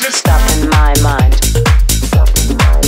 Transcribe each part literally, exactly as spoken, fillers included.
Stop in my mind. Stop in my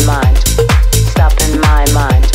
mind. Stop in my mind.